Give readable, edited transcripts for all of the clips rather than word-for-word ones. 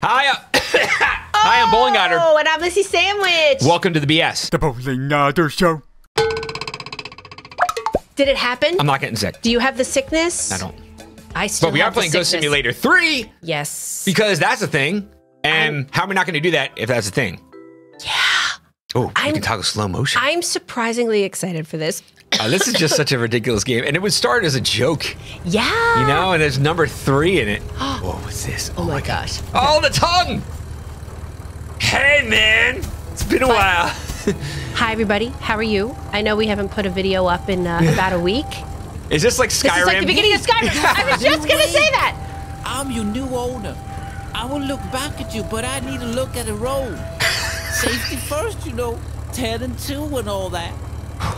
Hi, I'm Bowling Otter. Oh, and I'm Lissy Sandwich. Welcome to The BS. The Bowling Otter Show. Did it happen? I'm not getting sick. Do you have the sickness? I don't. I still have the sickness. But we are playing Ghost Simulator 3. Yes. Because that's a thing. And how are we not going to do that if that's a thing? Yeah. Oh, we can toggle slow motion. I'm surprisingly excited for this. This is just such a ridiculous game. And it would start as a joke. Yeah. You know, and there's number 3 in it. Whoa, what's this? Oh, my gosh. Okay. Oh, the tongue. Hey, man. It's been a while. Hi, everybody. How are you? I know we haven't put a video up in about a week. Is this like Skyrim? This is like the beginning of Skyrim. I was just going to say that. I'm your new owner. I will look back at you, but I need to look at the road. Safety first, you know. 10 and 2 and all that.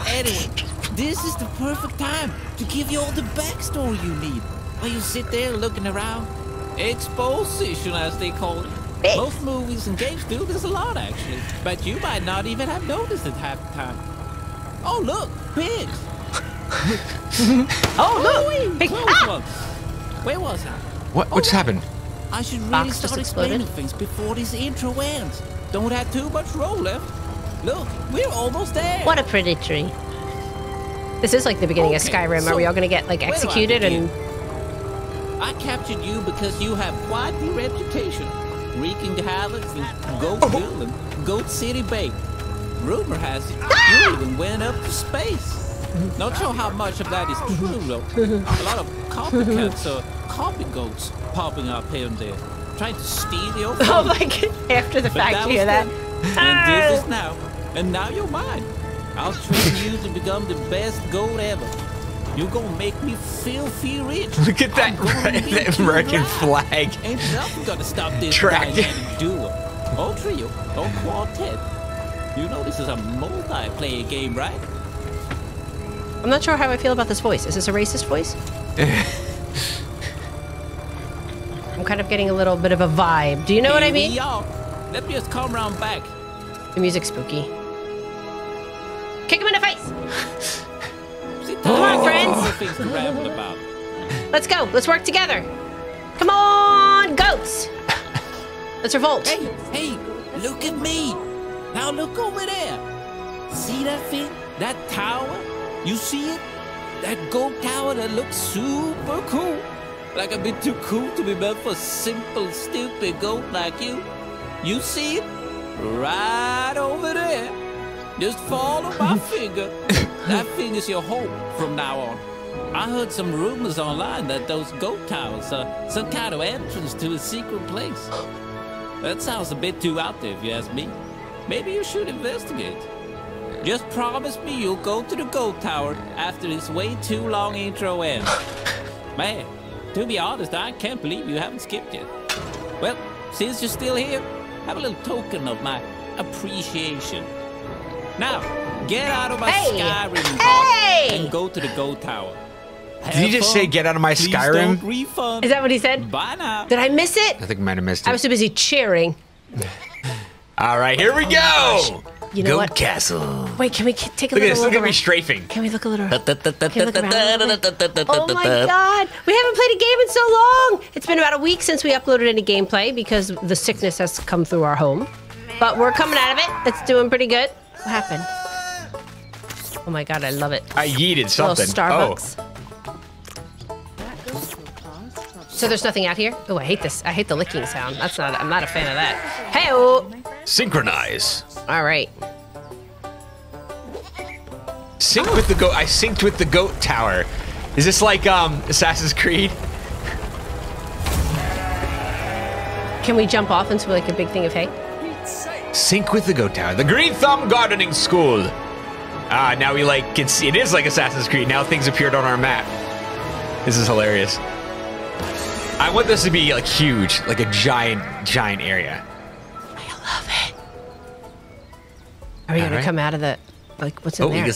Anyway, this is the perfect time to give you all the backstory you need while you sit there looking around. Exposition, as they call it. Most movies and games do this a lot, actually. But you might not even have noticed it half the time. Oh, look, pigs. Big Where was I? What's happened? I should really start explaining things before this intro ends. Don't have too much roll left. Look, we're almost there. What a pretty tree. This is like the beginning of Skyrim. So are we all going to get, like, executed? I captured you because you have quite the reputation. Wreaking havoc in Goat Hill and Goat City Bay. Rumor has it you even went up to space. Not sure how much of that is true, though. A lot of copycats or copy goats popping up here and there. Trying to steal your phone. Oh, my God. After the fact, you hear that? And this is now. And now you're mine. I'll train you to become the best goat ever. You're gonna make me filthy rich. Look at that American flag. Ain't nothing gonna stop this dynamic duo. Or trio. Or quartet. You know this is a multiplayer game, right? I'm not sure how I feel about this voice. Is this a racist voice? I'm kind of getting a little bit of a vibe. Do you know what I mean? Let me just come round back. The music's spooky. Kick him in the face! Come on, friends. Let's go. Let's work together. Come on, goats. Let's revolt. Hey, look at me. Now look over there. See that thing? That tower? You see it? That goat tower that looks super cool. Like a bit too cool to be meant for a simple, stupid goat like you. You see it? Right over there. Just follow my finger. That finger's your hope from now on. I heard some rumors online that those goat towers are some kind of entrance to a secret place. That sounds a bit too out there if you ask me. Maybe you should investigate. Just promise me you'll go to the goat tower after this way too long intro ends. Man, to be honest, I can't believe you haven't skipped it. Well, since you're still here, have a little token of my appreciation. Now, get out of my Skyrim and go to the Goat Tower. Did you just say get out of my Skyrim? Refund. Is that what he said? Bye now. Did I miss it? I think I might have missed it. I was too busy cheering. All right, here we go. You know Goat Castle. Wait, can we take a look at this? Look at me strafing. Can we look a little? Oh my God, we haven't played a game in so long. It's been about a week since we uploaded any gameplay because the sickness has come through our home. But we're coming out of it. It's doing pretty good. What happened? Oh my God, I love it. I yeeted something. Starbucks. Oh. So there's nothing out here? Oh, I hate this. I hate the licking sound. That's not, I'm not a fan of that. Hey-oh! Synchronize. All right. Sync with the goat. I synced with the goat tower. Is this like Assassin's Creed? Can we jump off into like a big thing of hay? Sync with the goat tower. The Green Thumb Gardening School. Ah, now we like it is like Assassin's Creed. Now things appeared on our map. This is hilarious. I want this to be like huge, like a giant, giant area. I love it. Are we gonna come out of the like what's in there? We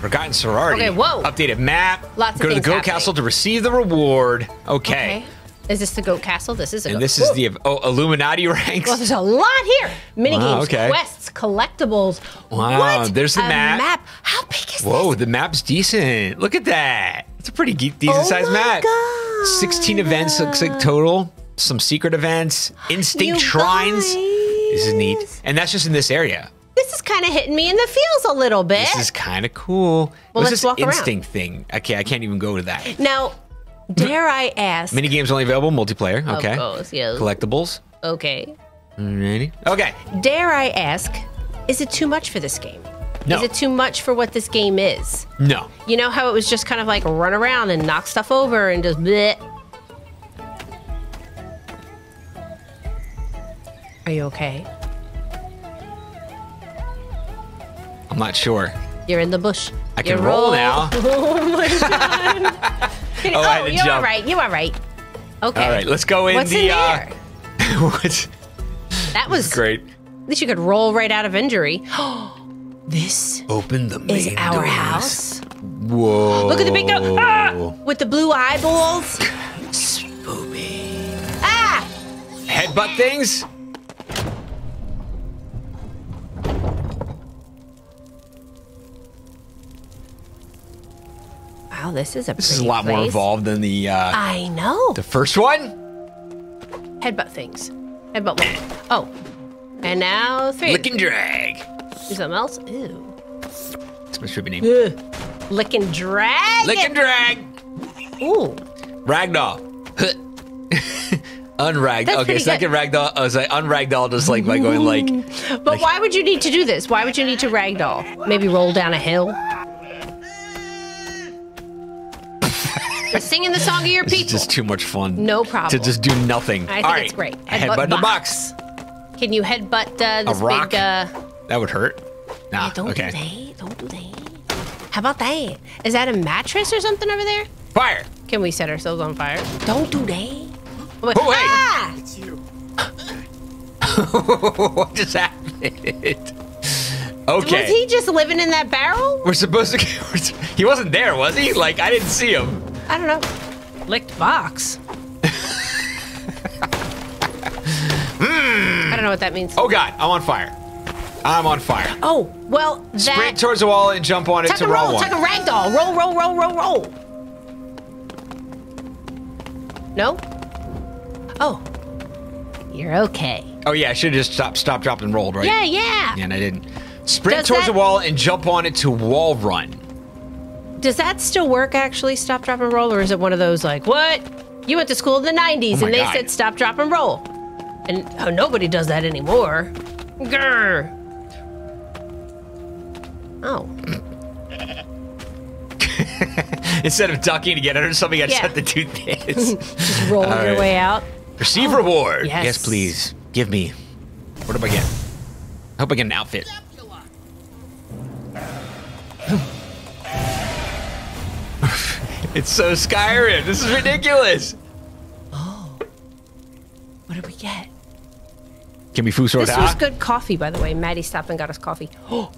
Forgotten sorority. Okay, whoa. Updated map. Lots of things happening. Go to the Goat Castle to receive the reward. Okay. Is this the Goat Castle? This is a And this is the Illuminati ranks. Well, there's a lot here. Minigames, quests, collectibles. Wow, what? There's the map. How big is Whoa, the map's decent. Look at that. It's a pretty decent sized map. 16 events looks like total. some secret events, instinct shrines. This is neat. And that's just in this area. This is kind of hitting me in the feels a little bit. This is kind of cool. Well, let's walk around. What's this instinct thing? Okay, I can't even go to that. Now, dare I ask? Mini games only available, multiplayer. Okay. Of course, yes. Collectibles. Okay. Alrighty. Okay. Dare I ask, is it too much for this game? No. Is it too much for what this game is? No. You know how it was just kind of like run around and knock stuff over and just bleh. Are you okay? I'm not sure. You're in the bush. I can roll now. Oh my god. You are right. You are right. Okay. All right, let's go in. What's in there? What? That was great. At least you could roll right out of injury. This open the main is our house. Whoa. Look at the big goat. Ah! With the blue eyeballs. Spooky. Ah! Headbutt things? Wow, this is a pretty place. This is a lot more involved than the, I know. The first one? Headbutt things. Headbutt one. Oh. And now three. Lick and drag. Is something else? Ew. That's my trippy name. Ugh. Lick and drag. Lick and drag. Ooh. Ragdoll. Unragdoll. That's okay, second ragdoll. I was like, unragdoll just like by going like. But like, why would you need to do this? Why would you need to ragdoll? Maybe roll down a hill? Just singing the song of your people. It's just too much fun. No problem. To just do nothing. I think it's great. Headbutt the box. Can you headbutt this big. That would hurt. Nah, hey, don't do that. How about that? Is that a mattress or something over there? Fire. Can we set ourselves on fire? Don't do that. Oh, wait. Ah! It's you. What just happened? Okay. Was he just living in that barrel? We're supposed to... He wasn't there, was he? Like, I didn't see him. I don't know. Licked box. I don't know what that means. Oh, God. I'm on fire. I'm on fire. Oh, well, that... Sprint towards the wall and jump on it to roll one. Tuck and roll, tuck and ragdoll. Roll, roll, roll, roll, roll. No? Oh. You're okay. Oh, yeah, I should have just stopped, dropped, and rolled, right? Yeah, yeah. And I didn't. Sprint towards the wall and jump on it to wall run. Does that still work, actually, stop, drop, and roll? Or is it one of those, like, what? You went to school in the 90s, and they said stop, drop, and roll. And oh, nobody does that anymore. Grr. Oh. Instead of ducking to get under something, I just have to do this. Just roll your way out. Receive reward. Yes. Yes, please. Give me. What do I get? I hope I get an outfit. It's so Skyrim. This is ridiculous. Oh. What did we get? Can we food sort out? This was good coffee, by the way. Maddie stopped and got us coffee. Oh.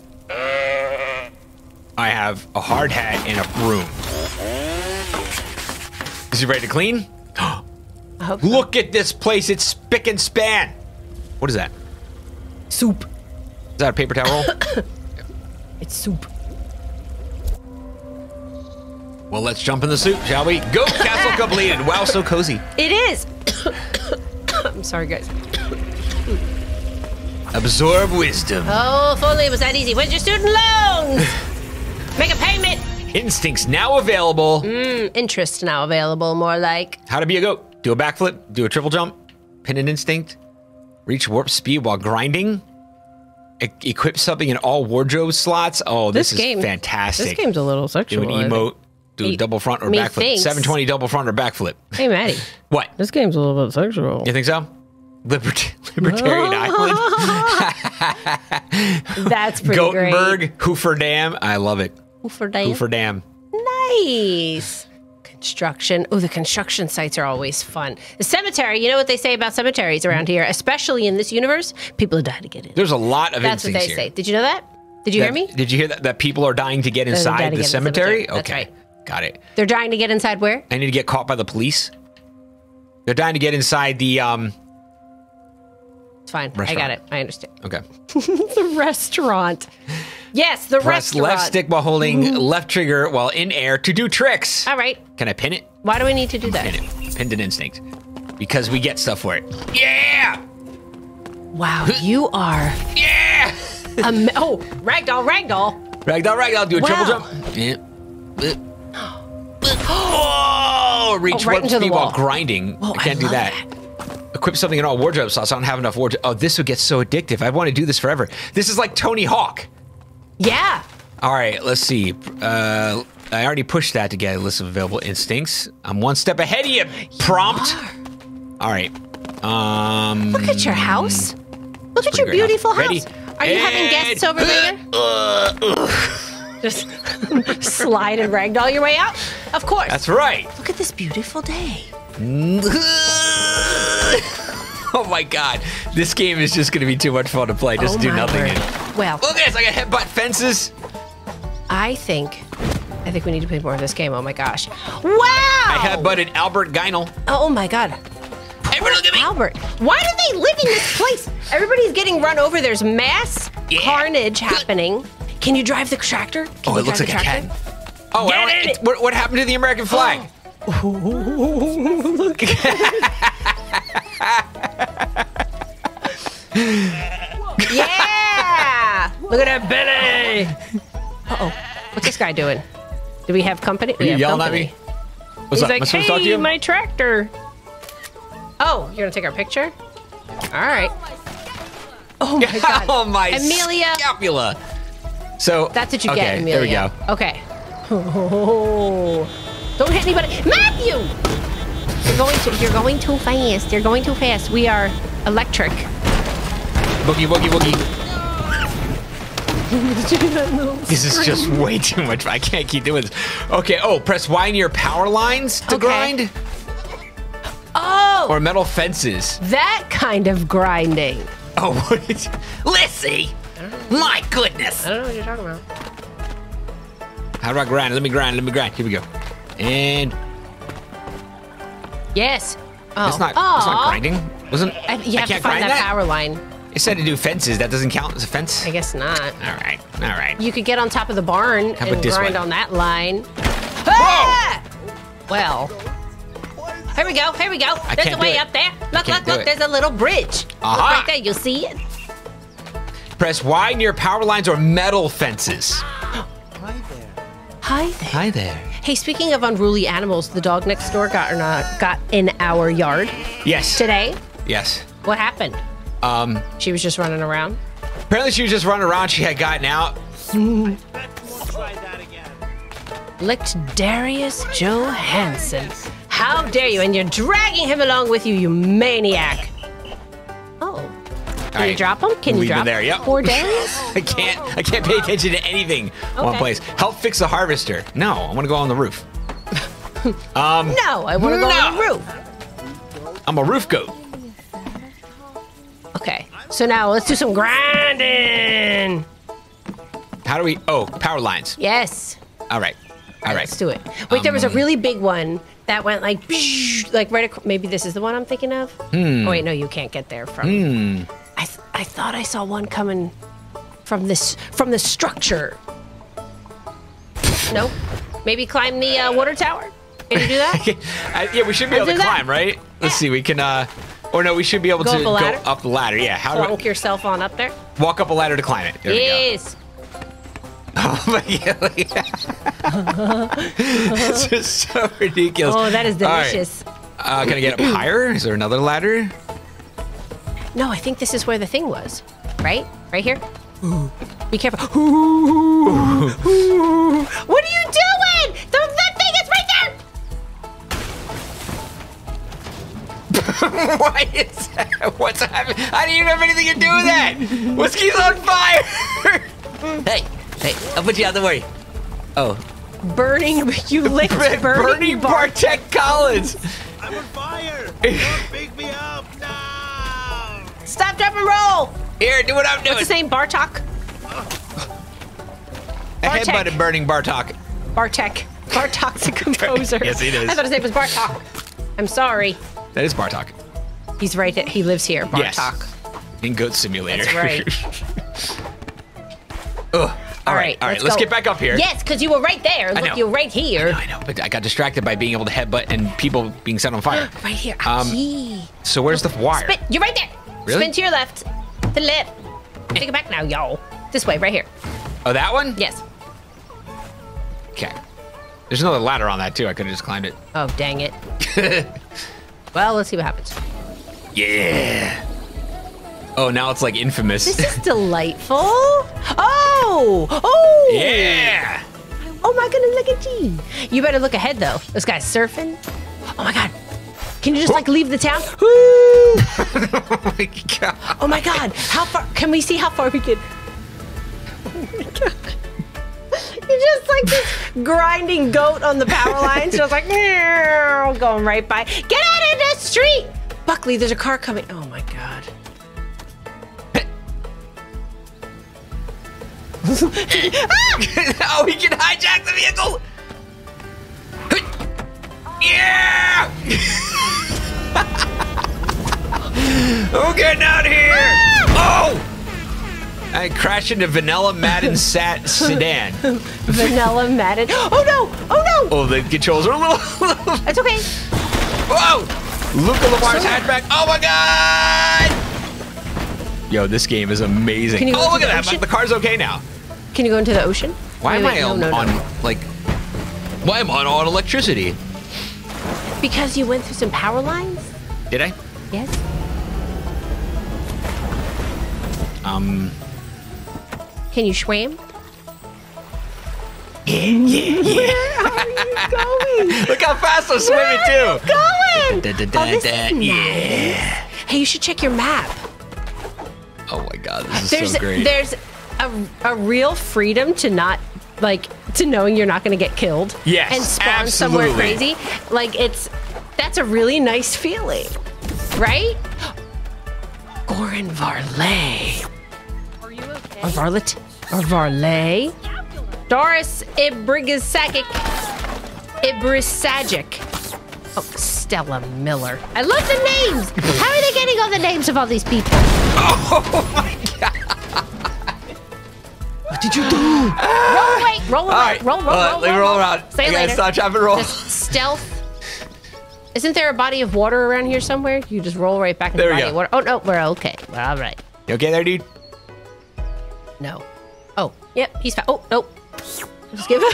I have a hard hat in a broom. Is he ready to clean? I hope so. Look at this place. It's spick and span. What is that? Soup. Is that a paper towel roll? It's soup. Well, let's jump in the soup, shall we? Goat Castle completed. Wow, so cozy. It is. I'm sorry, guys. Absorb wisdom. Oh, if only it was that easy. Where's your student loans? Make a payment. Instincts now available. Interest now available, more like. How to be a goat. Do a backflip. Do a triple jump. Pin an instinct. Reach warp speed while grinding. Equip something in all wardrobe slots. Oh, this is fantastic. This game's a little sexual. Do an emote. Do a double front or backflip. 720 double front or backflip. Hey, Maddie. What? This game's a little bit sexual. You think so? Libertarian Island. That's pretty great. Gotenberg, Hoover Dam. I love it. Hoover Dam. Hoover Dam. Nice. Construction. Oh, the construction sites are always fun. The cemetery. You know what they say about cemeteries around here, especially in this universe? People are dying to get in. There's a lot of instincts here. That's what they say. Did you know that? Did you hear me? Did you hear that? That people are dying to get inside the cemetery? Okay. Right. Got it. They're dying to get inside where? I need to get caught by the police. They're dying to get inside the, It's fine. Restaurant. I got it. I understand. Okay. The restaurant. Yes, the restaurant. Press left stick while holding left trigger while in air to do tricks. All right. Can I pin it? Why do we need to do that? Pin it. Pinned an instinct. because we get stuff for it. Yeah! Wow, you are... Yeah! Oh, ragdoll, ragdoll. Ragdoll, ragdoll. Do a triple jump. Yeah. Oh! Reach one speed while grinding. Whoa, I can't do that. Equip something in all wardrobe slots. I don't have enough wardrobe. Oh, this would get so addictive. I want to do this forever. This is like Tony Hawk. Yeah. All right, let's see. I already pushed that to get a list of available instincts. I'm one step ahead of you, prompt. You all right. Look at your house. Look at your beautiful house. Are you having guests over there? Just slide and ragdoll your way out? Of course. That's right. Look at this beautiful day. Oh my god. This game is just going to be too much fun to play. Just do nothing. Well. Look at this. I got headbutt fences. I think we need to play more of this game. Oh my gosh. Wow. I headbutted Albert Gynel. Oh my god. Everybody look at me. Albert. Why do they live in this place? Everybody's getting run over. There's mass carnage happening. Can you drive the tractor? Can it looks like a cat. Oh, what happened to the American flag? Look. Yeah! Look at that belly! Uh-oh. What's this guy doing? Do we have company? Are you yelling at me? What's up? He's like, hey, my tractor. Oh, you're going to take our picture? All right. Oh, my God. Oh, my Amelia. Scapula. So, that's what you get, Amelia. There we go. Okay. Oh, don't hit anybody. Matthew! You're going too fast. You're going too fast. We are electric. Boogie, boogie, boogie. This is just way too much. I can't keep doing this. Okay. Oh, press Y near power lines to grind. Oh. Or metal fences. That kind of grinding. Oh, what is... Lissy! My goodness! I don't know what you're talking about. How do I grind? Let me grind. Let me grind. Here we go. And yes. Oh. That's not grinding. Wasn't you have to find that power line? It said to do fences. That doesn't count as a fence. I guess not. All right. All right. You could get on top of the barn and grind on that line. Whoa! Ah! Well. Here we go. Here we go. There's a way up there. Look! Look! Look! There's a little bridge. Look right there. You'll see it. Press Y near power lines or metal fences. Hi there. Hi there. Hi there. Hey, speaking of unruly animals, the dog next door got in our yard. Yes. Today. Yes. What happened? She was just running around. Apparently, she was just running around. She had gotten out. I bet we'll try that again. Licked Darius Johansson. How dare you? And you're dragging him along with you, you maniac. Oh. Can you drop him? Can you drop him there? Yep. Poor Darius? I can't pay attention to anything in one place. Help fix the harvester. No, I want to go on the roof. No, I want to go on the roof. I'm a roof goat. Okay, so now let's do some grinding. How do we... Oh, power lines. Yes. All right. All right. Let's do it. Wait, there was a really big one that went like right across... Maybe this is the one I'm thinking of? Hmm. Oh, wait, no, you can't get there from... Hmm. I thought I saw one coming from the structure. Nope. Maybe climb the water tower. Can you do that? Yeah, we should be able to climb, right? Let's see. We can. Or no, we should be able to go up the ladder. Yeah. How do I walk yourself on up there? Walk up a ladder to climb it. There we go. Oh my god! It's just so ridiculous. Oh, that is delicious. Right. Can I get up higher? Is there another ladder? No, I think this is where the thing was. Right? Right here? Ooh. Be careful. Ooh. Ooh. What are you doing? That thing is right there! Why is that? What's happening? I don't even have anything to do with that! Whiskey's on fire! Hey, I'll put you out, don't worry. Oh. Burning, you licked Burning Bartek Collins! I'm on fire! Don't pick me up! No! Stop, drop, and roll! Here, do what I'm doing. What's his name? Bartok? I headbutted Burning Bartok. Bartek. Bartok's a composer. Yes, he is. I thought his name was Bartok. I'm sorry. That is Bartok. He's right there. He lives here, Bartok. Yes. In Goat Simulator. That's right. Ugh. All right, let's get back up here. Yes, because you were right there. Look, you're right here. I know, but I got distracted by being able to headbutt and people being set on fire. Right here. So where's the wire? Spin. You're right there. Really? Spin to your left. The left. Take it back now, y'all. This way, right here. Oh, that one? Yes. Okay. There's another ladder on that, too. I could have just climbed it. Oh, dang it. Well, let's see what happens. Yeah. Oh, now it's like infamous. This is delightful. Oh! Oh! Yeah! Oh, my goodness, look at you. You better look ahead, though. This guy's surfing. Oh, my God. Can you just, like, leave the town? Woo! Oh, my God. Oh, my God. How far? Can we see how far we can? Oh, my God. You're just like this grinding goat on the power lines. Just like, going right by. Get out of the street! Buckley, there's a car coming. Oh, my God. Oh, he can hijack the vehicle! Yeah! Who's getting out of here? Oh! I crashed into Vanilla Madden's sedan. Vanilla Madden. Oh no! Oh no! Oh, the controls are a little. That's okay. Whoa! Luke Lamar's hatchback. Oh my God! Yo, this game is amazing. Oh, look at that! The car's okay now. Can you go into the ocean? Why am I on like? Why am I on electricity? Because you went through some power lines? Did I? Yes. Can you swim? Yeah. Where are you going? Look how fast I'm swimming too. Going? Nice. Hey, you should check your map. Oh my God, this is so great. There's a real freedom to not like to knowing you're not going to get killed. Yes, and spawn somewhere crazy. Like that's a really nice feeling, right? Goran Varley. Are you okay? Or Varlet? Or Varley? Doris Ibrisagic. Ibrisagic. Oh, Stella Miller. I love the names. How are they getting all the names of all these people? Oh my God. What did you do? Roll around. Say later. Stop, chop, and roll. Just stealth. Isn't there a body of water around here somewhere? You just roll right back in the body of water. Oh no, we're okay. We're all right. You okay there, dude? No. Oh, yep. He's fine. Oh no. Just give him.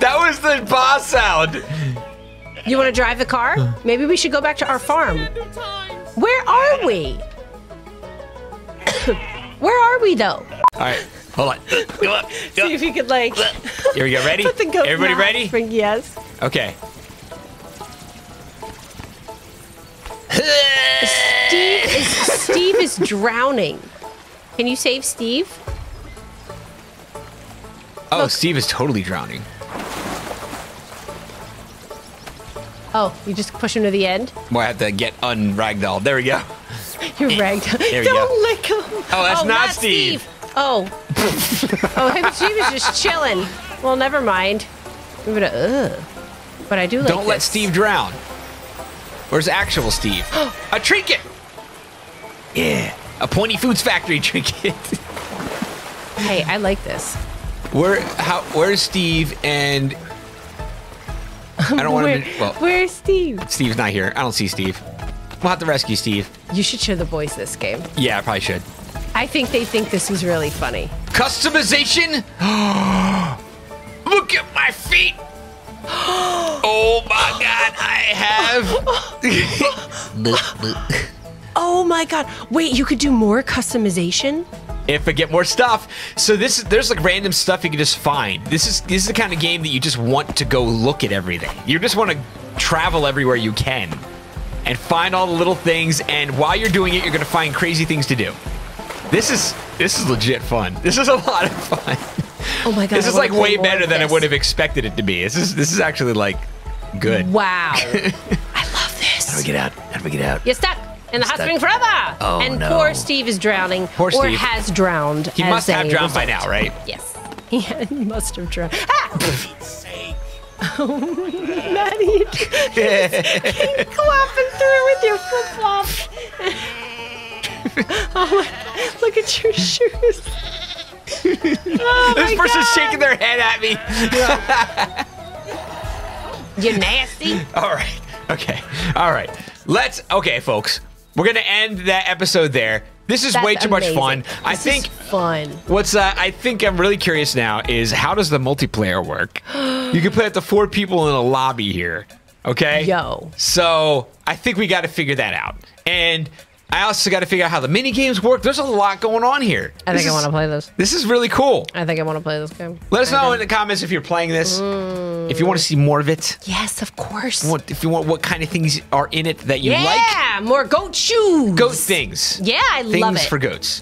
That was the boss sound. You want to drive the car? Maybe we should go back to our farm. Where are we? Where are we though? All right, hold on. See if you could like. Here we go. Ready? Everybody ready? Yes. Okay. Steve is drowning. Can you save Steve? Oh, look. Steve is totally drowning. Oh, you just push him to the end? Well, I have to get un-ragdolled. There we go. You're ragdolled. Don't lick him. Oh, that's not Steve. Oh. Hey, Steve is just chilling. Well, never mind. I'm gonna, but I do like Don't let Steve drown. Where's actual Steve? A trinket! Yeah. A Pointy Foods factory trinket. Hey, I like this. Where's Steve and... I don't want to. Well, where's Steve? Steve's not here. I don't see Steve. We'll have to rescue Steve. You should show the boys this game. Yeah, I probably should. I think they think this is really funny. Customization? Look at my feet. Oh my God, I have. Oh my God. Wait, you could do more customization? If I get more stuff. So there's like random stuff you can just find. This is the kind of game that you just want to go look at everything. You just want to travel everywhere you can and find all the little things, and while you're doing it, you're gonna find crazy things to do. This is legit fun. This is a lot of fun. Oh my God. This is like way better than I would have expected it to be. This is actually like good. Wow. I love this. How do we get out? How do we get out? You're stuck. In the hot spring forever! Oh, and no. Poor Steve is drowning. Poor Steve. Or has drowned. He must have drowned by now, right? Yes. He must have drowned. Ah! For Pete's sake. Oh, Maddie, keep clopping through with your flip flop. Oh, look at your shoes. Oh, this person's shaking their head at me. You nasty. All right. Okay. All right. Let's. Okay, folks. We're going to end that episode there. This is way too much fun. I think what's I think I'm really curious now is how does the multiplayer work? You can play up to 4 people in a lobby here. Okay? Yo. So I think we got to figure that out. And I also got to figure out how the mini games work. There's a lot going on here. I think I want to play this. This is really cool. I think I want to play this game. Let us know in the comments if you're playing this. If you want to see more of it. Yes, of course. If you want what kind of things are in it that you like. Yeah, more goat shoes. Goat things. Yeah, I love it. Things for goats.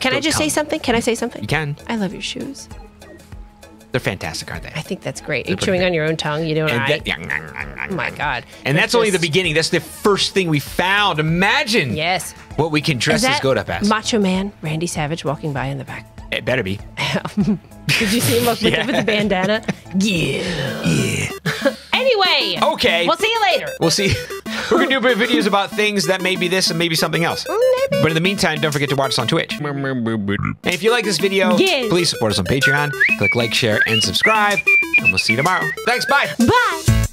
Can I just say something? Can I say something? You can. I love your shoes. They're fantastic, aren't they? I think that's great. You're chewing on your own tongue. You doing all right? Oh my God. And that's only the beginning. That's the first thing we found. Imagine what we can dress this goat up as. Macho Man Randy Savage walking by in the back. It better be. Did you see him with the bandana? Yeah. Anyway. Okay. We'll see you later. We'll see. We're going to do a bit of videos about things that may be this and maybe something else. Maybe. But in the meantime, don't forget to watch us on Twitch. And if you like this video, please support us on Patreon. Click like, share, and subscribe. And we'll see you tomorrow. Thanks. Bye. Bye.